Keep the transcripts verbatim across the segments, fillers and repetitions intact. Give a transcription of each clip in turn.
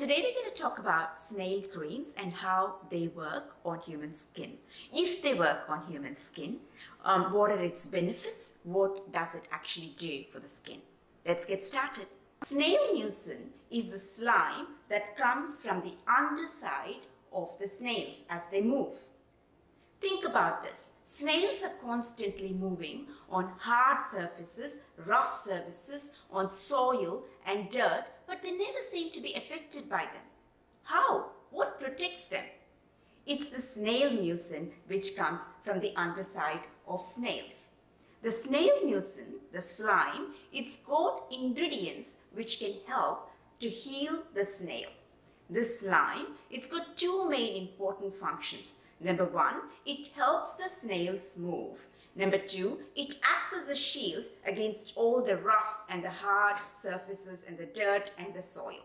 Today we're going to talk about snail creams and how they work on human skin. If they work on human skin, um, what are its benefits? What does it actually do for the skin? Let's get started. Snail mucin is the slime that comes from the underside of the snails as they move. Think about this. Snails are constantly moving on hard surfaces, rough surfaces, on soil and dirt, but they never seem to be affected by them. How? What protects them? It's the snail mucin which comes from the underside of snails. The snail mucin, the slime, it's got ingredients which can help to heal the snail. This slime, it's got two main important functions. Number one, it helps the snails move. Number two, it acts as a shield against all the rough and the hard surfaces and the dirt and the soil.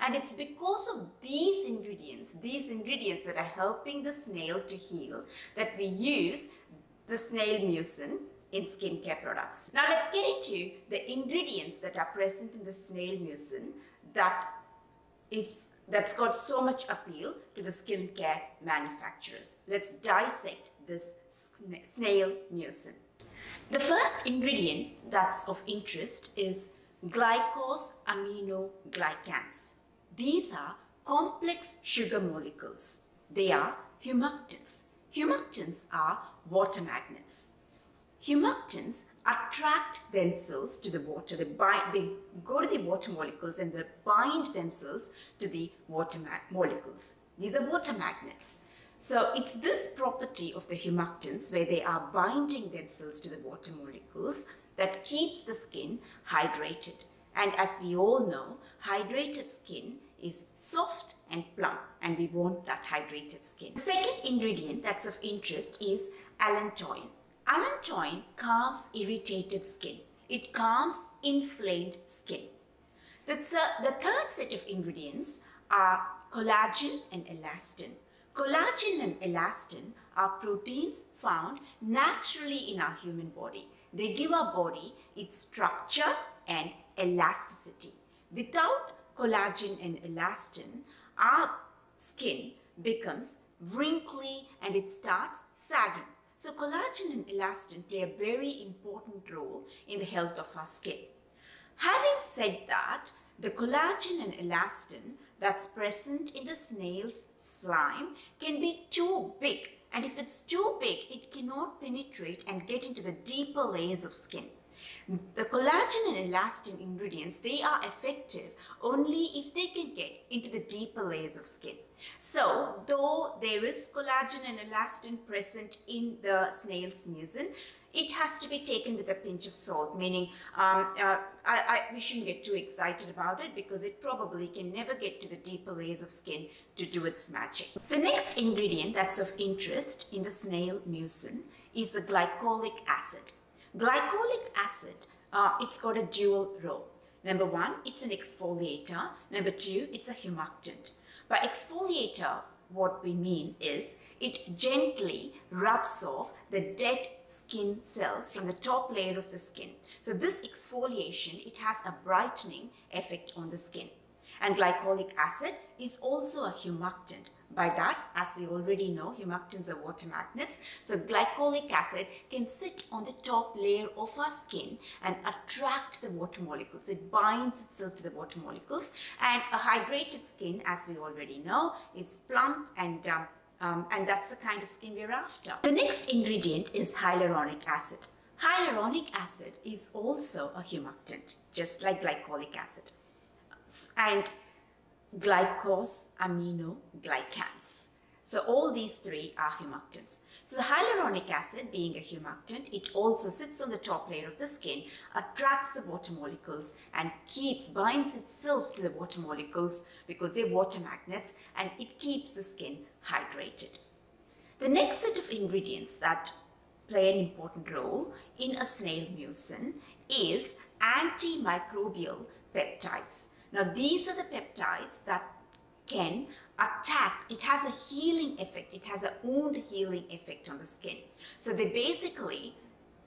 And it's because of these ingredients, these ingredients that are helping the snail to heal, that we use the snail mucin in skincare products. Now let's get into the ingredients that are present in the snail mucin that is that's got so much appeal to the skincare manufacturers. Let's dissect this sna snail mucin. The first ingredient that's of interest is glycosaminoglycans. These are complex sugar molecules. They are humectants. Humectants are water magnets. Humectants attract themselves to the water. They, bind, they go to the water molecules and they bind themselves to the water molecules. These are water magnets. So it's this property of the humectants, where they are binding themselves to the water molecules, that keeps the skin hydrated. And as we all know, hydrated skin is soft and plump, and we want that hydrated skin. The second ingredient that's of interest is allantoin. Allantoin calms irritated skin. It calms inflamed skin. The, th the third set of ingredients are collagen and elastin. Collagen and elastin are proteins found naturally in our human body. They give our body its structure and elasticity. Without collagen and elastin, our skin becomes wrinkly and it starts sagging. So collagen and elastin play a very important role in the health of our skin. Having said that, the collagen and elastin that's present in the snail's slime can be too big. And if it's too big, it cannot penetrate and get into the deeper layers of skin. The collagen and elastin ingredients, they are effective only if they can get into the deeper layers of skin. So, though there is collagen and elastin present in the snail's mucin, it has to be taken with a pinch of salt, meaning um, uh, I, I, we shouldn't get too excited about it, because it probably can never get to the deeper layers of skin to do its magic. The next ingredient that's of interest in the snail mucin is the glycolic acid. Glycolic acid, uh, it's got a dual role. Number one, it's an exfoliator. Number two, it's a humectant. By exfoliator, what we mean is it gently rubs off the dead skin cells from the top layer of the skin. So this exfoliation, it has a brightening effect on the skin. And glycolic acid is also a humectant. By that, as we already know, humectants are water magnets. So glycolic acid can sit on the top layer of our skin and attract the water molecules. It binds itself to the water molecules. And a hydrated skin, as we already know, is plump and dumb. Um, and that's the kind of skin we're after. The next ingredient is hyaluronic acid. Hyaluronic acid is also a humectant, just like glycolic acid. And glycosaminoglycans. So all these three are humectants. So the hyaluronic acid, being a humectant, it also sits on the top layer of the skin, attracts the water molecules and keeps, binds itself to the water molecules because they're water magnets, and it keeps the skin hydrated. The next set of ingredients that play an important role in a snail mucin is antimicrobial peptides. Now, these are the peptides that can attack. It has a healing effect. It has a wound healing effect on the skin. So they basically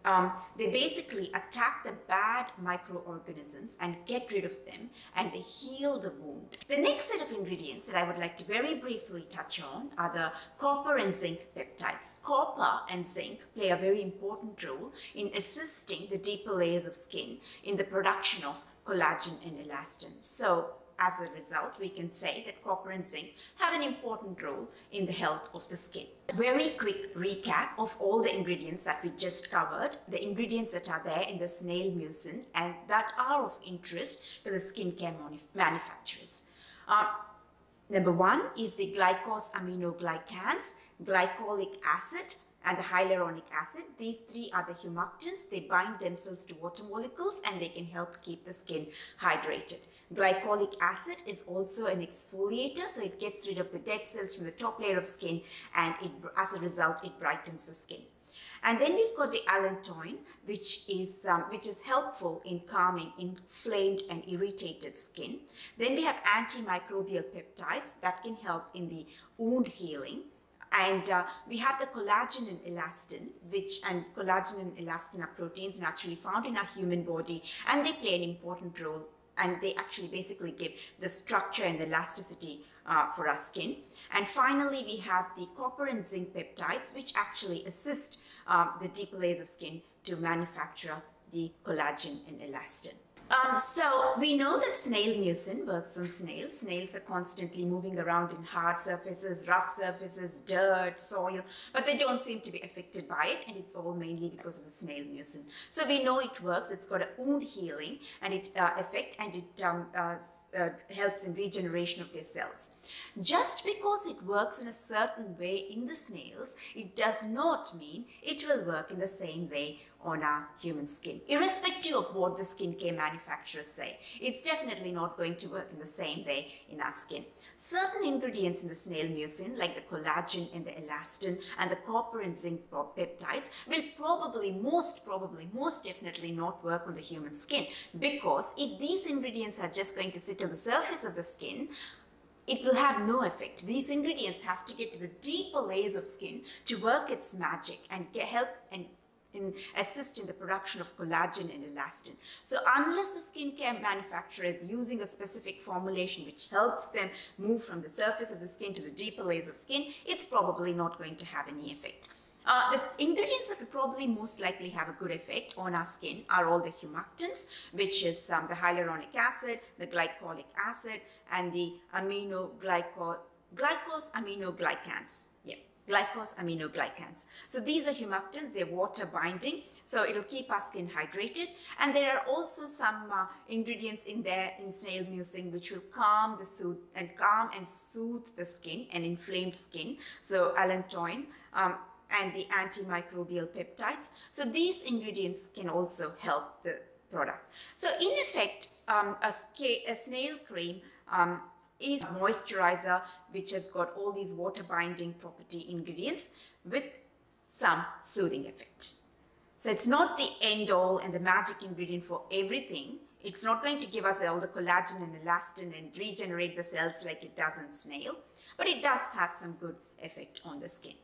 Um, they basically attack the bad microorganisms and get rid of them, and they heal the wound. The next set of ingredients that I would like to very briefly touch on are the copper and zinc peptides. Copper and zinc play a very important role in assisting the deeper layers of skin in the production of collagen and elastin. So, as a result, we can say that copper and zinc have an important role in the health of the skin. Very quick recap of all the ingredients that we just covered, the ingredients that are there in the snail mucin and that are of interest to the skincare manufacturers. Uh, number one is the glycosaminoglycans, glycolic acid, and the hyaluronic acid. These three are the humectants. They bind themselves to water molecules and they can help keep the skin hydrated. Glycolic acid is also an exfoliator, so it gets rid of the dead cells from the top layer of skin, and it, as a result, it brightens the skin. And then we've got the allantoin, which is um, which is helpful in calming inflamed and irritated skin. Then we have antimicrobial peptides that can help in the wound healing. And uh, we have the collagen and elastin, which and collagen and elastin are proteins naturally found in our human body, and they play an important role, and they actually basically give the structure and the elasticity uh, for our skin. And finally, we have the copper and zinc peptides, which actually assist uh, the deeper layers of skin to manufacture the collagen and elastin. Um, so we know that snail mucin works on snails. Snails are constantly moving around in hard surfaces, rough surfaces, dirt, soil, but they don't seem to be affected by it, and it's all mainly because of the snail mucin. So we know it works. It's got a wound healing and it uh, effect, and it um, uh, uh, helps in regeneration of their cells. Just because it works in a certain way in the snails, it does not mean it will work in the same way on our human skin. Irrespective of what the skincare manufacturers say, it's definitely not going to work in the same way in our skin. Certain ingredients in the snail mucin, like the collagen and the elastin and the copper and zinc peptides, will probably, most probably, most definitely not work on the human skin, because if these ingredients are just going to sit on the surface of the skin, it will have no effect. These ingredients have to get to the deeper layers of skin to work its magic and get help and In, assist in the production of collagen and elastin. So unless the skincare manufacturer is using a specific formulation which helps them move from the surface of the skin to the deeper layers of skin, it's probably not going to have any effect. Uh, the ingredients that will probably most likely have a good effect on our skin are all the humectants, which is um, the hyaluronic acid, the glycolic acid, and the aminoglyco glycosaminoglycans. Yeah. Glycosaminoglycans. So these are humectants, they're water binding, so it'll keep our skin hydrated. And there are also some uh, ingredients in there in snail mucin which will calm the soothe and calm and soothe the skin and inflamed skin. So allantoin um, and the antimicrobial peptides. So these ingredients can also help the product. So in effect, um, a, a snail cream um, is a moisturizer which has got all these water binding property ingredients with some soothing effect. So it's not the end all and the magic ingredient for everything. It's not going to give us all the collagen and elastin and regenerate the cells like it does in snail, but it does have some good effect on the skin.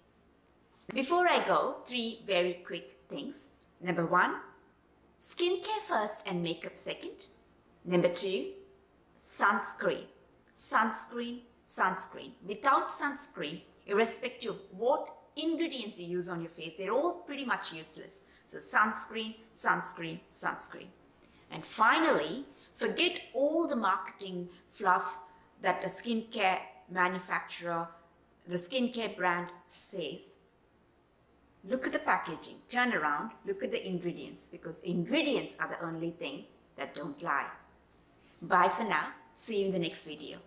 Before I go, three very quick things. Number one, skincare first and makeup second. Number two, sunscreen. Sunscreen, sunscreen. Without sunscreen, irrespective of what ingredients you use on your face, they're all pretty much useless. So sunscreen, sunscreen, sunscreen. And finally, forget all the marketing fluff that a skincare manufacturer, the skincare brand says. Look at the packaging, turn around, look at the ingredients, because ingredients are the only thing that don't lie. Bye for now. See you in the next video.